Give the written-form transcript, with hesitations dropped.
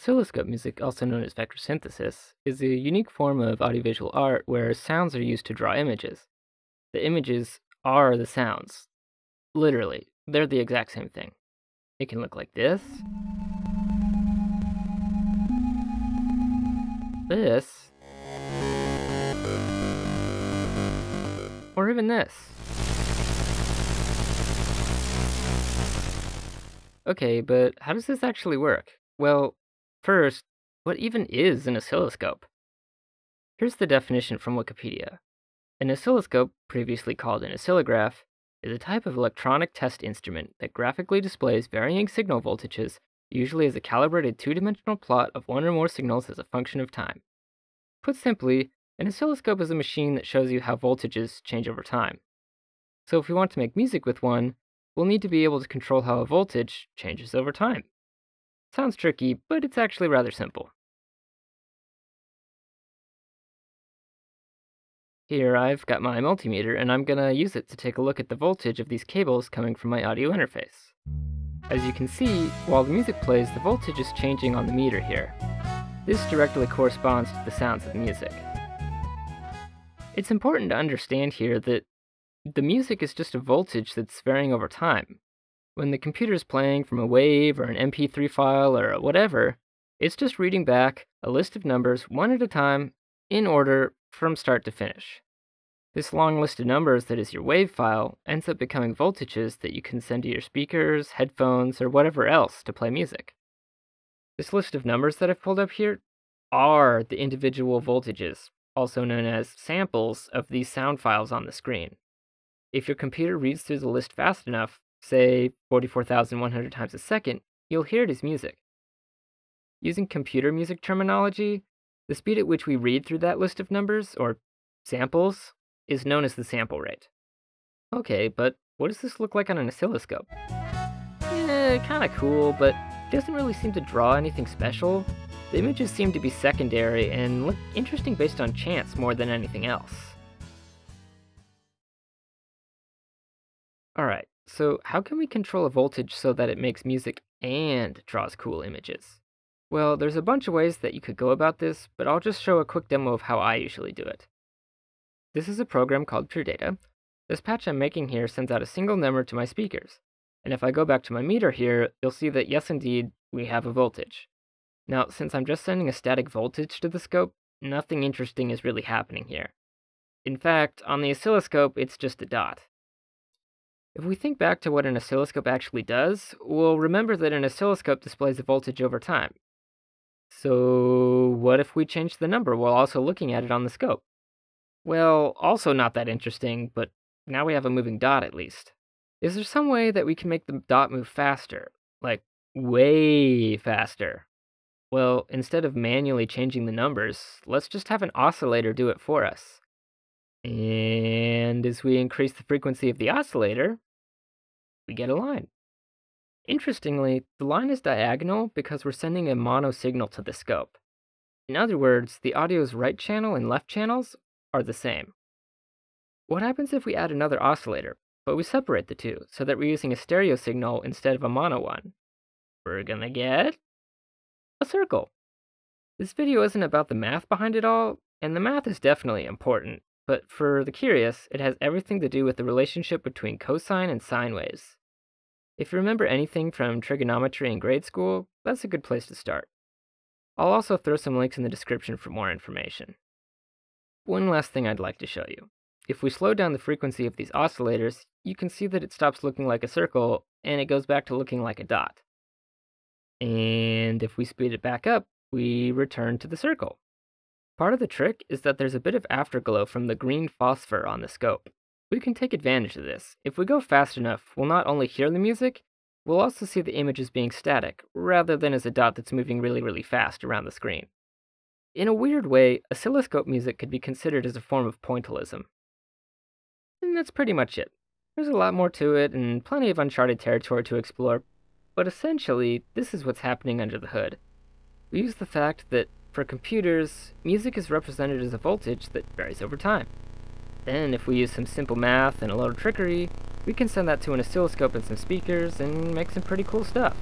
Oscilloscope music, also known as vector synthesis, is a unique form of audiovisual art where sounds are used to draw images. The images are the sounds. Literally, they're the exact same thing. It can look like this, this, or even this. Okay, but how does this actually work? Well, first, what even is an oscilloscope? Here's the definition from Wikipedia. An oscilloscope, previously called an oscillograph, is a type of electronic test instrument that graphically displays varying signal voltages, usually as a calibrated two-dimensional plot of one or more signals as a function of time. Put simply, an oscilloscope is a machine that shows you how voltages change over time. So if we want to make music with one, we'll need to be able to control how a voltage changes over time. Sounds tricky, but it's actually rather simple. Here I've got my multimeter, and I'm gonna use it to take a look at the voltage of these cables coming from my audio interface. As you can see, while the music plays, the voltage is changing on the meter here. This directly corresponds to the sounds of the music. It's important to understand here that the music is just a voltage that's varying over time. When the computer's playing from a WAV or an mp3 file or whatever, it's just reading back a list of numbers one at a time in order from start to finish. This long list of numbers that is your WAV file ends up becoming voltages that you can send to your speakers, headphones, or whatever else to play music. This list of numbers that I've pulled up here are the individual voltages, also known as samples, of these sound files on the screen. If your computer reads through the list fast enough, say 44,100 times a second, you'll hear it as music. Using computer music terminology, the speed at which we read through that list of numbers, or samples, is known as the sample rate. Okay, but what does this look like on an oscilloscope? Kinda cool, but it doesn't really seem to draw anything special. The images seem to be secondary and look interesting based on chance more than anything else. Alright, so how can we control a voltage so that it makes music and draws cool images? Well, there's a bunch of ways that you could go about this, but I'll just show a quick demo of how I usually do it. This is a program called Pure Data. This patch I'm making here sends out a single number to my speakers. And if I go back to my meter here, you'll see that yes indeed, we have a voltage. Now, since I'm just sending a static voltage to the scope, nothing interesting is really happening here. In fact, on the oscilloscope, it's just a dot. If we think back to what an oscilloscope actually does, we'll remember that an oscilloscope displays the voltage over time. So what if we change the number while also looking at it on the scope? Well, also not that interesting, but now we have a moving dot at least. Is there some way that we can make the dot move faster? Like, way faster? Well, instead of manually changing the numbers, let's just have an oscillator do it for us. And as we increase the frequency of the oscillator, we get a line. Interestingly, the line is diagonal because we're sending a mono signal to the scope. In other words, the audio's right channel and left channels are the same. What happens if we add another oscillator, but we separate the two so that we're using a stereo signal instead of a mono one? We're gonna get a circle. This video isn't about the math behind it all, and the math is definitely important. But for the curious, it has everything to do with the relationship between cosine and sine waves. If you remember anything from trigonometry in grade school, that's a good place to start. I'll also throw some links in the description for more information. One last thing I'd like to show you. If we slow down the frequency of these oscillators, you can see that it stops looking like a circle, and it goes back to looking like a dot. And if we speed it back up, we return to the circle. Part of the trick is that there's a bit of afterglow from the green phosphor on the scope. We can take advantage of this. If we go fast enough, we'll not only hear the music, we'll also see the image as being static, rather than as a dot that's moving really fast around the screen. In a weird way, oscilloscope music could be considered as a form of pointillism. And that's pretty much it. There's a lot more to it and plenty of uncharted territory to explore, but essentially, this is what's happening under the hood. We use the fact that for computers, music is represented as a voltage that varies over time. Then, if we use some simple math and a little trickery, we can send that to an oscilloscope and some speakers and make some pretty cool stuff.